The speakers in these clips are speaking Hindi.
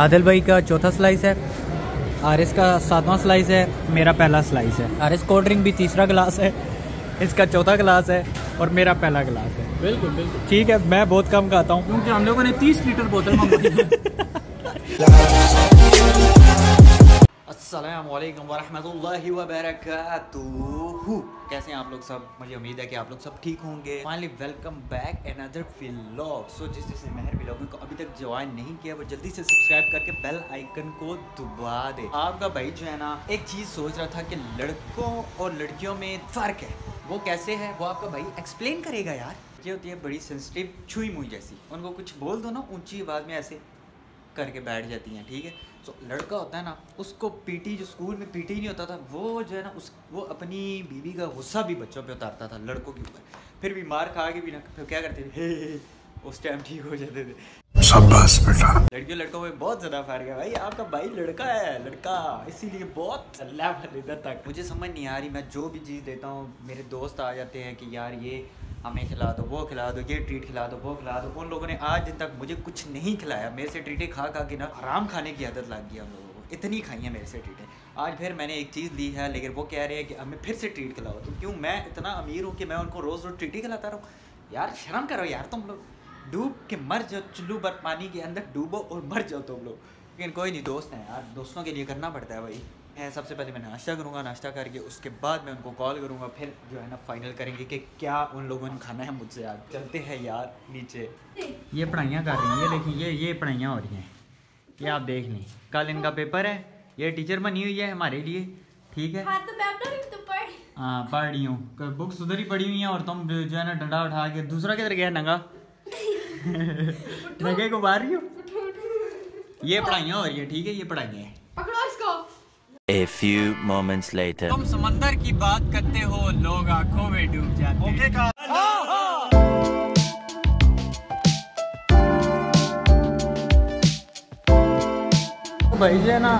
आदिल भाई का चौथा स्लाइस है, आरस का सातवां स्लाइस है, मेरा पहला स्लाइस है। आरस कोल्ड ड्रिंक भी तीसरा गिलास है, इसका चौथा गिलास है और मेरा पहला गिलास है। बिल्कुल बिल्कुल ठीक है, मैं बहुत कम खाता हूँ क्योंकि हम लोगों ने 30 लीटर बोतल मंगाई है। अस्सलामु अलैकुम वरहमतुल्लाहि वबरकातुहू। कैसे हैं आप लोग सब? मुझे उम्मीद है कि आप लोग सब ठीक होंगे। Finally welcome back another vlog. So जिस जिसने मेहर व्लॉग को अभी तक ज्वाइन नहीं किया वो जल्दी से सब्सक्राइब करके बेल आइकन को दबा दे। आपका भाई जो है ना, एक चीज सोच रहा था कि लड़कों और लड़कियों में फर्क है, वो कैसे है वो आपका भाई एक्सप्लेन करेगा। यार ये होती है बड़ी सेंसिटिव छुई मुई जैसी, उनको कुछ बोल दो ना ऊंची आवाज में ऐसे करके बैठ जाती हैं। ठीक है, तो लड़का होता है ना, उसको पीटी, जो स्कूल में पीटी नहीं होता था वो जो है ना वो अपनी बीवी का गुस्सा भी बच्चों पे उतारता था, लड़कों के ऊपर। फिर भी मार खा के भी ना तो क्या करते थे, हे उस टाइम ठीक हो जाते थे। शाबाश बेटा। लड़कियों लड़कों में बहुत ज़्यादा फर्क है भाई। आपका भाई लड़का है, लड़का इसीलिए बहुत लेवल इधर तक। मुझे समझ नहीं आ रही, मैं जो भी चीज़ देता हूँ मेरे दोस्त आ जाते हैं कि यार ये हमें खिला दो, वो खिला दो, ये ट्रीट खिला दो, वो खिला दो। उन लोगों ने आज दिन तक मुझे कुछ नहीं खिलाया। मेरे से ट्रीटें खा खा के ना हराम खाने की आदत लग गई हम लोगों को, इतनी खाई है मेरे से ट्रीटें। आज फिर मैंने एक चीज़ ली है लेकिन वो कह रहे हैं कि हमें फिर से ट्रीट खिलाओ। तो क्यों मैं इतना अमीर हूँ कि मैं उनको रोज़ रोज़ ट्रीटें खिलाता रहूँ? यार शर्म करो यार, तुम लोग डूब के मर जाओ, चुल्लू पर पानी के अंदर डूबो और मर जाओ तुम लोग। लेकिन कोई नहीं, दोस्त हैं यार, दोस्तों के लिए करना पड़ता है भाई। सबसे पहले मैं नाश्ता करूँगा, नाश्ता करके उसके बाद मैं उनको कॉल करूँगा, फिर जो है ना फाइनल करेंगे कि क्या उन लोगों ने खाना है मुझसे। यार चलते हैं यार नीचे। ये पढ़ाइयाँ कर रही हैं, लेकिन ये पढ़ाइयाँ हो रही हैं, ये आप देख लें। कल इनका पेपर है, ये टीचर बनी हुई है हमारे लिए। ठीक है, हाँ तो पढ़ रही हूँ, बुक्स उधर ही पढ़ी हुई हैं और तुम जो है ना डंडा उठा के। दूसरा किधर गया नंगा? नंगे को मार रही हो। ये पढ़ाइयाँ हो रही है, ठीक है, ये पढ़ाइयाँ हैं। A few moments later. तुम समंदर की बात करते हो, लोग आंखों में डूब जाते हैं। भाई जो है ना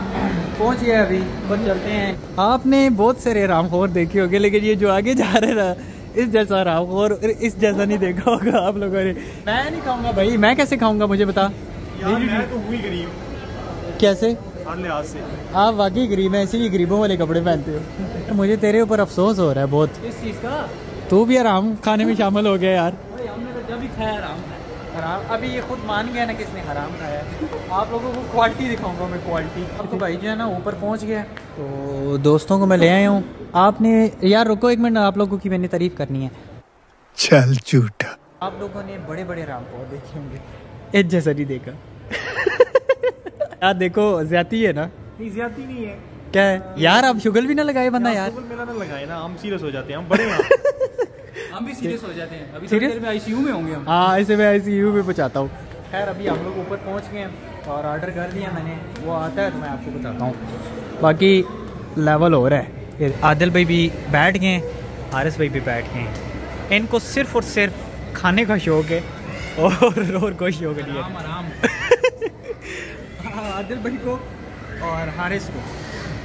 पहुँच गया अभी, बस चलते हैं। आपने बहुत सारे रामखोर देखे होंगे लेकिन ये जो आगे जा रहे ना इस जैसा रामखोर इस जैसा नहीं देखा होगा आप लोगों ने। मैं नहीं खाऊंगा भाई, मैं कैसे खाऊंगा मुझे बता। यार मैं तो हुई गरीब। कैसे? आप वाकई गरीब हैं, इसीलिए गरीबों वाले कपड़े पहनते हो। मुझे तेरे ऊपर अफसोस हो रहा है बहुत, इस चीज़ का। तू भी आराम खाने में शामिल हो गया यार। हमने जब भी खाया हराम। अभी ये खुद मान गया ना कि इसने हराम खाया। आप लोगों को क्वालिटी दिखाऊंगा मैं, क्वालिटी। अब तो भाई जो है ना ऊपर पहुँच गया, तो दोस्तों को मैं ले आया हूँ। आपने यार रुको एक मिनट, आप लोगों की मैंने तारीफ करनी है। चल झूठा। आप लोगों ने बड़े बड़े रामखोर देखे होंगे, एक जैसा नहीं देखा। यार देखो ज्यादा है ना? नहीं ज्यादा नहीं है। क्या है यार, आप शुगल भी ना लगाए बंदा यार। शुगल मेरा ना लगाए ना, हम सीरियस हो जाते हैं, हम बड़े हैं। हम भी सीरियस हो जाते हैं। अभी थोड़ी देर में आईसीयू में होंगे हम। हाँ ऐसे मैं आईसीयू में पहुंचाता हूँ। खैर अभी हम लोग ऊपर पहुँच गए हैं और ऑर्डर कर दिया मैंने, वो आता है तो मैं आपको बताता हूँ। बाकी लेवल हो रहा है। आदिल भाई भी बैठ गए, हारिस भाई भी बैठ गए। इनको सिर्फ और सिर्फ खाने का शौक है और कोई शौक नहीं है। आदिल भाई को और हारिस को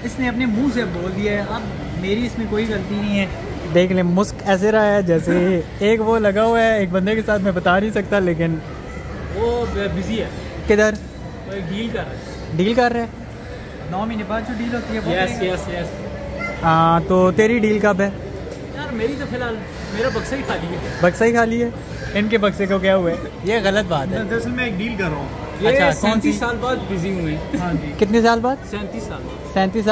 इसने अपने मुंह से बोल दिया है, अब मेरी इसमें कोई गलती नहीं है। देख ले मुस्क ऐसे रहा है जैसे एक वो लगा हुआ है एक बंदे के साथ, मैं बता नहीं सकता लेकिन वो बिजी है। किधर? वो डील कर रहा है। डील कर रहा है? 9 महीने बाद जो डील होती है वो। Yes yes yes. हाँ तो तेरी डील कब है? यार मेरी तो फिलहाल मेरा बक्सा ही खाली है। बक्सा ही खाली है? इनके बक्से को क्या हुआ है? ये गलत बात है। दरअसल मैं एक डील कर रहा हूँ। अच्छा, 37 साल बाद बिजी हुए। हाँ जी। कितने साल बाद? 37 साल।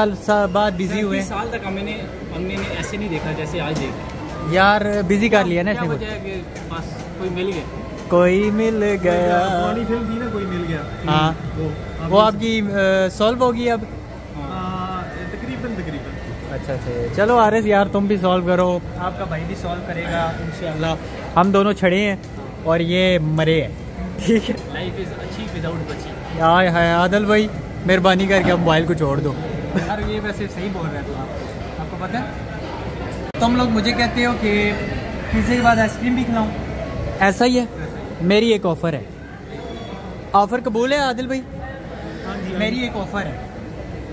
37 साल बाद बिजी हुए। 37 साल तक हमने ऐसे नहीं देखा जैसे आज देखा। यार बिजी कर लिया ना इसने। क्या वजह है कि बस कोई मिल गया। कोई मिल गया। पुरानी फिल्म थी ना, कोई मिल गया। हाँ वो आपकी सॉल्व होगी अब तकरीबन तकरीबन। अच्छा अच्छा चलो आरस यार तुम भी सॉल्व करो, आपका भाई भी सॉल्व करेगा इंशाल्लाह। हम दोनों छड़े हैं और ये मरे हैं। ठीक है, लाइफ इज अच्छी विदाउट बची। हाय हाय आदिल भाई मेहरबानी करके अब मोबाइल को छोड़ दो यार। ये वैसे सही बोल रहे थे आप, आपको पता है तुम लोग मुझे कहते हो कि पिज़्ज़ा के बाद आइसक्रीम भी खिलाऊं। ऐसा ही है। मेरी एक ऑफ़र है, ऑफ़र कबूल है आदिल भाई? हाँ जी। मेरी एक ऑफ़र है,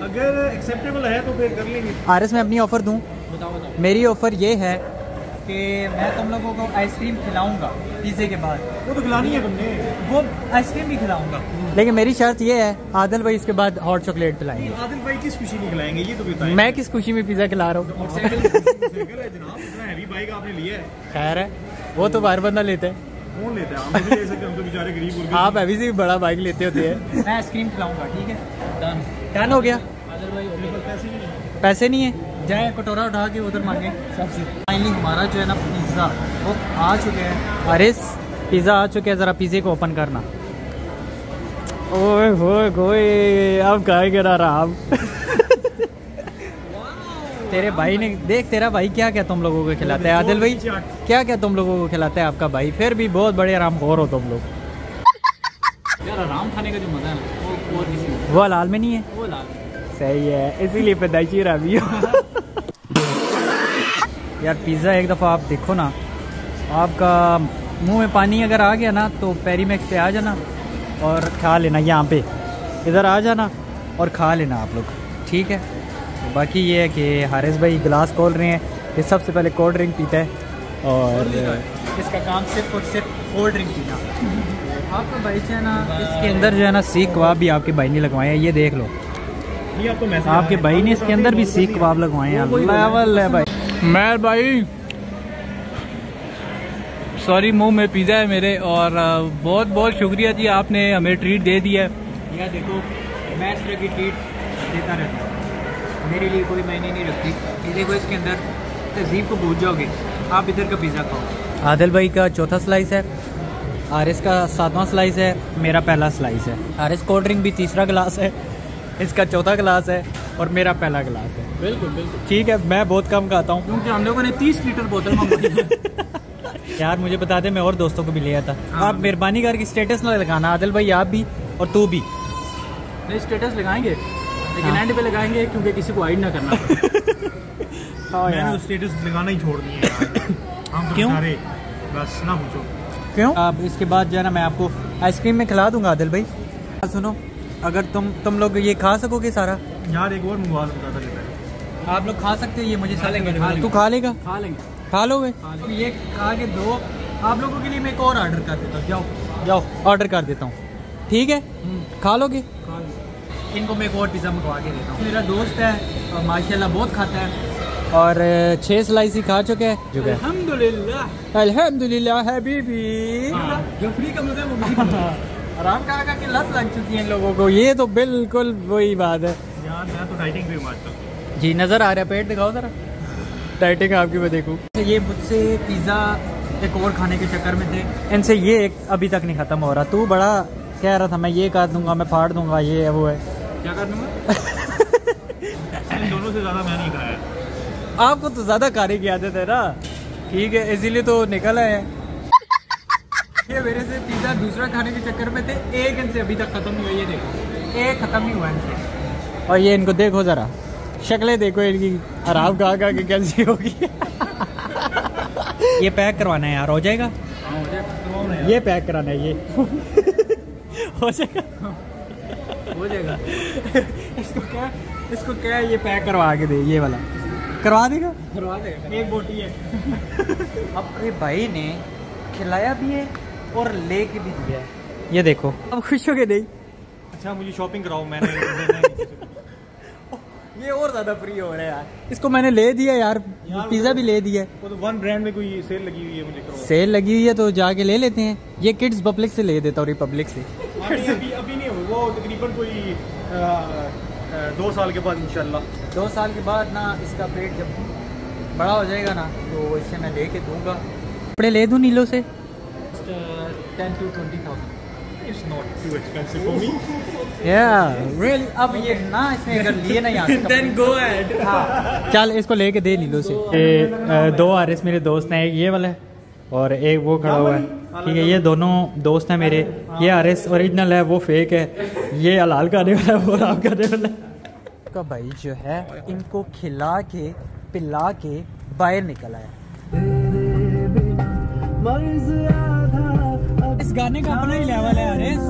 अगर एक्सेप्टेबल है तो फिर कर लेंगे। आरस मैं अपनी ऑफ़र दूँ? मेरी ऑफ़र ये है कि मैं तुम लोगों को आइसक्रीम खिलाऊंगा पिज़्ज़े के बाद। वो तो खिलानी है तुमने, वो आइसक्रीम भी खिलाऊंगा, लेकिन मेरी शर्त ये है आदिल भाई इसके बाद हॉट चॉकलेट पिलाएंगे। आदिल भाई किस खुशी में खिलाएंगे ये तो बताएं। मैं किस खुशी में पिज़्ज़ा खिला रहा हूँ। खैर है, वो तो बार बंदा लेते हैं, कौन लेता है, हम ले सकते हैं, हम तो बेचारे गरीब हो गए। आप अभी से भी बड़ा बाइक लेते होते हैं। मैं आइसक्रीम खिलाऊंगा, ठीक है, डन डन हो गया। पैसे नहीं है, जाए कटोरा उठा के उधर मांगे सबसे। फाइनली हमारा जो है ना पिज़्ज़ा वो आ चुके हैं। हारिस पिज़्ज़ा आ चुके हैं, ज़रा पिज़्ज़े को ओपन करना। ओए होए होए, अब क्या करा रहा आप। तेरे भाई ने देख, तेरा भाई क्या क्या तुम लोगों को खिलाता है, आदिल भाई क्या क्या तुम लोगों को खिलाता है आपका भाई, फिर भी बहुत बड़े आराम खोर हो तुम लोग। यार आराम खाने का जो मजा है ना वो हलाल में नहीं है, वो हलाल सही है, इसीलिए पैदाइशी रही हो। यार पिज़्ज़ा एक दफ़ा आप देखो ना, आपका मुँह में पानी अगर आ गया ना तो पेरीमैक्स पे आ जाना और खा लेना, यहाँ पे इधर आ जाना और खा लेना आप लोग, ठीक है। बाकी ये है कि हारिस भाई गिलास खोल रहे हैं, ये सबसे पहले कोल्ड ड्रिंक पीता है और इसका काम सिर्फ और सिर्फ कोल्ड ड्रिंक पीना। आपका भाई जो है ना इसके अंदर जो है ना सीख कबाब भी आपके भाई ने लगवाए हैं, ये देख लो, ये आपको आपके भाई ने इसके अंदर भी सीख कबाब लगवाए हैं। भाई मैं भाई सॉरी, मुँह में पिज़्ज़ा है मेरे, और बहुत बहुत शुक्रिया जी, आपने हमें ट्रीट दे दिया है। यार देखो मैं इस तरह की ट्रीट देता रहता हूँ, मेरे लिए कोई मायने नहीं रखती। ये देखो इसके अंदर तहजीब को भूल जाओगे आप, इधर का पिज़्ज़ा खाओ। आदिल भाई का चौथा स्लाइस है, आरस का सातवां स्लाइस है, मेरा पहला स्लाइस है। आरस कोल्ड ड्रिंक भी तीसरा गिलास है, इसका चौथा गिलास है और मेरा पहला गिलास है। बिल्कुल बिल्कुल ठीक है, मैं बहुत कम खाता हूँ क्योंकि हम लोगों ने 30 लीटर बोतल मंगवाई। यार मुझे बता दे, मैं और दोस्तों को भी लिया था। आप मेहरबानी करके स्टेटस ना लगाना आदिल भाई, आप भी और तू भी नहीं स्टेटस लगाएंगे, लेकिन एंड पे लगाएंगे क्योंकि किसी को हाइड ना करना। मैंने स्टेटस लगाना ही छोड़ दिया है। क्यों? बस ना पूछो क्यों। अब इसके बाद जो है ना मैं आपको आइसक्रीम में खिला दूंगा आदिल भाई। सुनो, अगर तुम लोग ये खा सकोगे सारा, यार एक और मंगवा सकता था, आप लोग खा सकते हो, ये मुझे तू खा लेगा, खा लोगे, ये खा के दो। आप लोगों के लिए मैं एक और ऑर्डर कर देता हूँ, जाओ जाओ ऑर्डर कर देता हूँ, ठीक है, खा लोगे। इनको मैं एक और पिज़्ज़ा मंगवा के देता हूँ। मेरा दोस्त है और माशाल्लाह बहुत खाता है और 6 स्लाइस ही खा चुके हैं। अल्हम्दुलिल्लाह अल्हम्दुलिल्लाह है बीबी। जो फ्री कम होता है वो भी आराम करा के लत लग चुकी है इन लोगों को। ये तो बिल्कुल वही बात है यार, मैं तो डाइटिंग भी मारता हूँ जी, नज़र आ रहा है, पेट दिखाओ ज़रा, डाइटिंग आपकी मैं देखूँ। ये मुझसे पिज़्ज़ा एक और खाने के चक्कर में थे, इनसे ये एक अभी तक नहीं ख़त्म हो रहा। तू बड़ा कह रहा था मैं ये काट दूँगा, मैं फाड़ दूँगा, ये है वो है, क्या कर दूंगा। दोनों से ज़्यादा मैं नहीं खाया। आपको तो ज़्यादा खाने की आदत है ना, ठीक है, इसीलिए तो निकल आए हैं। ये मेरे से पिज़्ज़ा दूसरा खाने के चक्कर में थे, एक इनसे अभी तक ख़त्म नहीं हुआ, ये देखो एक ख़त्म नहीं हुआ इनसे। और ये इनको देखो ज़रा, शक्लें देखो इनकी, आराम खा के कैसी होगी। ये पैक करवाना है यार, हो जाएगा, ये पैक कराना है, ये हो जाएगा, हो जाएगा। इसको क्या ये पैक करवा के दे, ये वाला करवा देगा, करवा देगा, एक बोटी है। अपने भाई ने खिलाया भी है और लेके भी दिया है, ये देखो अब खुश हो गए नहीं। अच्छा मुझे शॉपिंग कराओ, मैंने ये और ज़्यादा फ्री हो रहा है यार, इसको मैंने ले दिया यार, पिज़्ज़ा भी ले दिया है। वो तो 1 ब्रांड में कोई सेल लगी हुई है, मुझे कराओ, सेल लगी हुई है तो जाके ले लेते हैं। ये किड्स पब्लिक से ले देता हूँ, रिपब्लिक से अभी नहीं, वो तकरीबन कोई 2 साल के बाद इंशाल्लाह, 2 साल के बाद ना इसका पेट जब बड़ा हो जाएगा ना तो इसे मैं लेके दूंगा। कपड़े ले दूं नीलों से, 10 to 20,000 it's not too expensive for me, yeah really. अब ये ना इसने अगर लिए ना यार देन गो अहेड, हां चल इसको लेके दे नीलों से। दो आरएस मेरे दोस्त हैं, ये वाला और एक वो खड़ा हुआ है, ठीक है, ये दोनों दोस्त हैं मेरे। ये आरएस ओरिजिनल है, वो फेक है, ये हलाल खाने वाला है, वो हराम खाने वाला है। का भाई जो है इनको खिला के पिला के बाहर निकल आया। इस गाने का अपना ही लेवल है आरएस,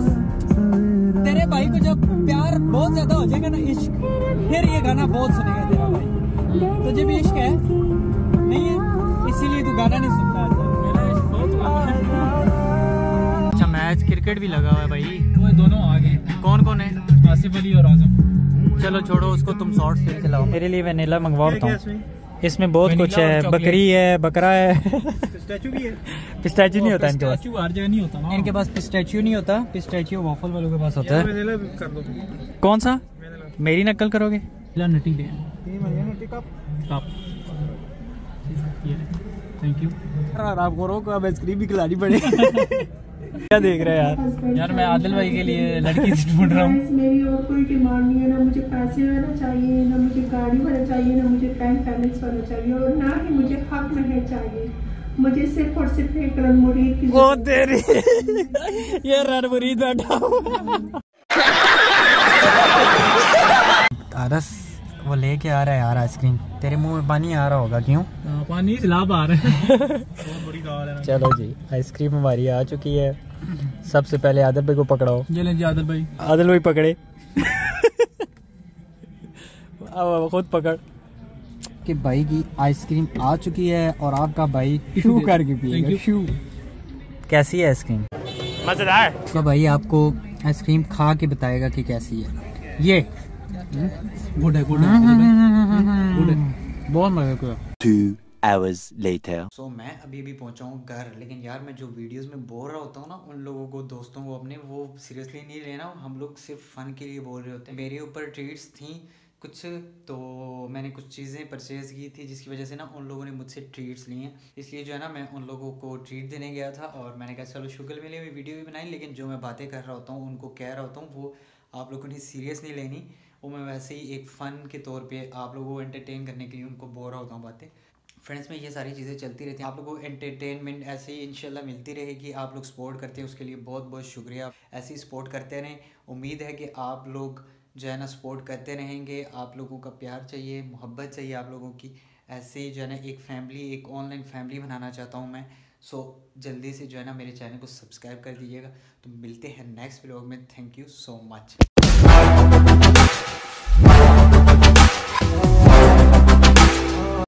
तेरे भाई को जब प्यार बहुत ज्यादा हो जाएगा ना, इश्क, फिर ये गाना बहुत सुनेगा तेरा भाई। तुझे भी इश्क है नहीं है, इसीलिए तू गाना नहीं सुनता। अच्छा मैच क्रिकेट भी लगा हुआ है भाई, वो दोनों आ गए। कौन कौन है? आसिफ़ अली और आज़म। चलो छोड़ो उसको, तुम शॉर्ट्स खेल खिलाओ। मेरे लिए वनीला मंगवाता हूँ, इसमें बहुत कुछ है, बकरी है, बकरा है, पिस्टैचू भी है। पिस्टैचू नहीं होता इनके पास, हर जगह नहीं होता इनके पास पिस्टैचू, नहीं होता पिस्टैचू वॉफल वालों के पास होता है। कौन सा? मेरी नकल करोगे? नटी दे थैंक यू। आपको रोक, अब आइसक्रीम भी खिलानी पड़ेगी। क्या देख रहे हैं यार? यार मैं आदिल भाई के लिए लड़की से ढूंढ रहा हूँ। मेरी और कोई डिमांड नहीं है, ना मुझे पैसे वाला चाहिए, ना मुझे गाड़ी वाला चाहिए, ना मुझे बैंक बैलेंस वाला चाहिए, और ना ही मुझे हक महल चाहिए। मुझे सिर्फ और सिर्फ एक रन मुरीद की जरूरत। ये रन मुरीद बैठा आरस वो लेके आ रहा है यार आइसक्रीम। तेरे मुंह में पानी आ रहा होगा, क्यों? पानी लाभ आ रहा है। चलो जी आइसक्रीम हमारी आ चुकी है। सबसे पहले आदिल भाई को पकड़ाओ। ये लें जी आदिल भाई। आदिल भाई पकड़े। अब खुद पकड़ के भाई की आइसक्रीम आ चुकी है और आपका भाई शू करके पिएगा। शू कैसी है आइसक्रीम? मजेदार। तो भाई आपको आइसक्रीम खा के बताएगा कि कैसी है। ये गुड है, गुड है, बहुत मजा आया। 2 hours later। सो मैं अभी पहुंचा हूँ घर। लेकिन यार मैं जो वीडियोस में बोल रहा होता हूँ ना उन लोगों को, दोस्तों को अपने, वो सीरियसली नहीं लेना। हम लोग सिर्फ फन के लिए बोल रहे होते हैं। मेरे ऊपर ट्रीट्स थी कुछ, तो मैंने कुछ चीज़ें परचेज की थी जिसकी वजह से ना उन लोगों ने मुझसे ट्रीट्स लिए हैं, इसलिए जो है ना मैं उन लोगों को ट्रीट देने गया था। और मैंने कहा चलो शुक्र मिले हुई वीडियो भी बनाई, लेकिन जो मैं बातें कर रहा होता हूँ, उनको कह रहा होता हूँ, वो आप लोगों ने सीरियस नहीं लेनी। वो मैं वैसे ही एक फ़न के तौर पे आप लोगों को एंटरटेन करने के लिए उनको बोल रहा होता हूँ बातें। फ्रेंड्स में ये सारी चीज़ें चलती रहती हैं। आप लोगों को एंटरटेनमेंट ऐसे ही इंशाल्लाह मिलती रहेगी। आप लोग सपोर्ट करते हैं, उसके लिए बहुत बहुत शुक्रिया। ऐसे ही सपोर्ट करते रहें। उम्मीद है कि आप लोग जो है ना सपोर्ट करते रहेंगे। आप लोगों का प्यार चाहिए, मोहब्बत चाहिए आप लोगों की। ऐसे ही जो है ना एक फैमिली, एक ऑनलाइन फैमिली बनाना चाहता हूँ मैं। सो जल्दी से जो है ना मेरे चैनल को सब्सक्राइब कर दीजिएगा। तो मिलते हैं नेक्स्ट व्लॉग में। Thank you so much.